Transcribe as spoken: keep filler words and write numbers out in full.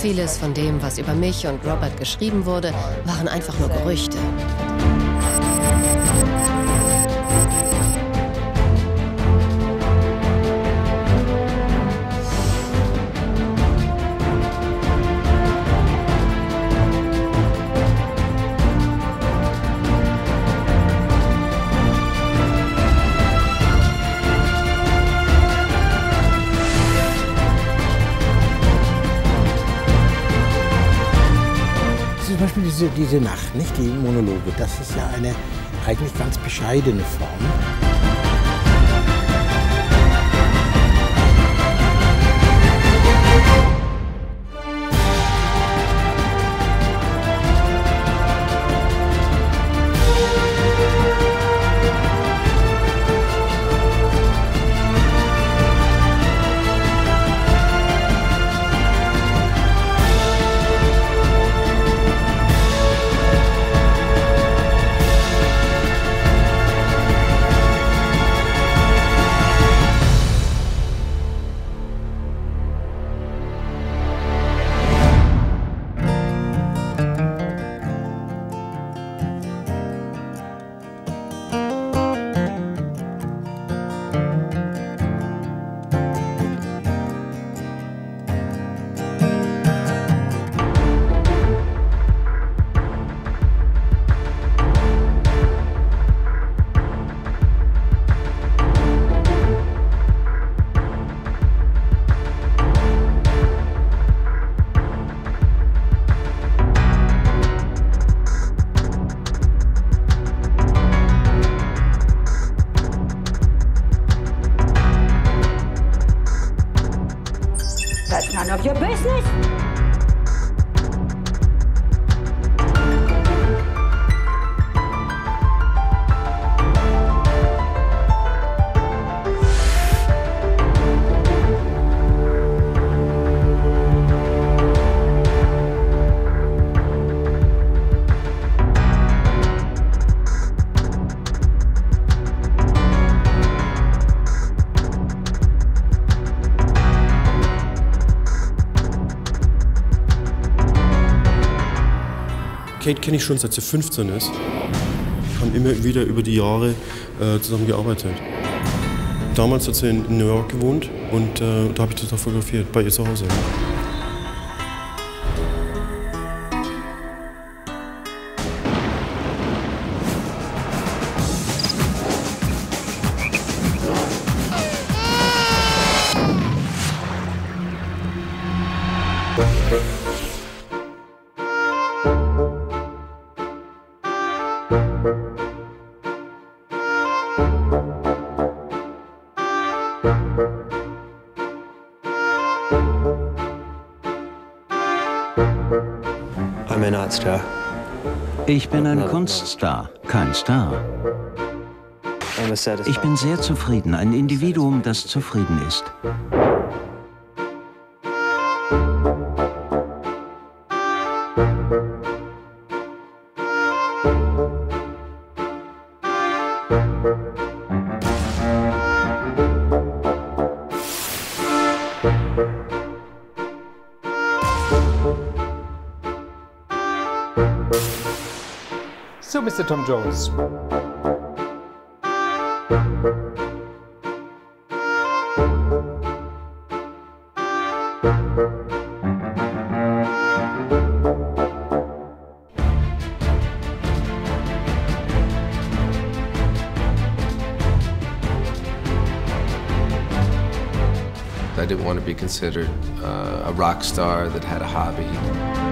Vieles von dem, was über mich und Robert geschrieben wurde, waren einfach nur Gerüchte. Zum Beispiel diese, diese Nacht, nicht die Monologe, das ist ja eine eigentlich ganz bescheidene Form. Kate kenne ich schon, seit sie fünfzehn ist. Wir haben immer wieder über die Jahre äh, zusammengearbeitet. Damals hat sie in New York gewohnt und äh, da habe ich das auch fotografiert, bei ihr zu Hause. Ich bin ein Kunststar, kein Star. Ich bin sehr zufrieden, ein Individuum, das zufrieden ist. So, Mister Tom Jones. I didn't want to be considered uh, a rock star that had a hobby.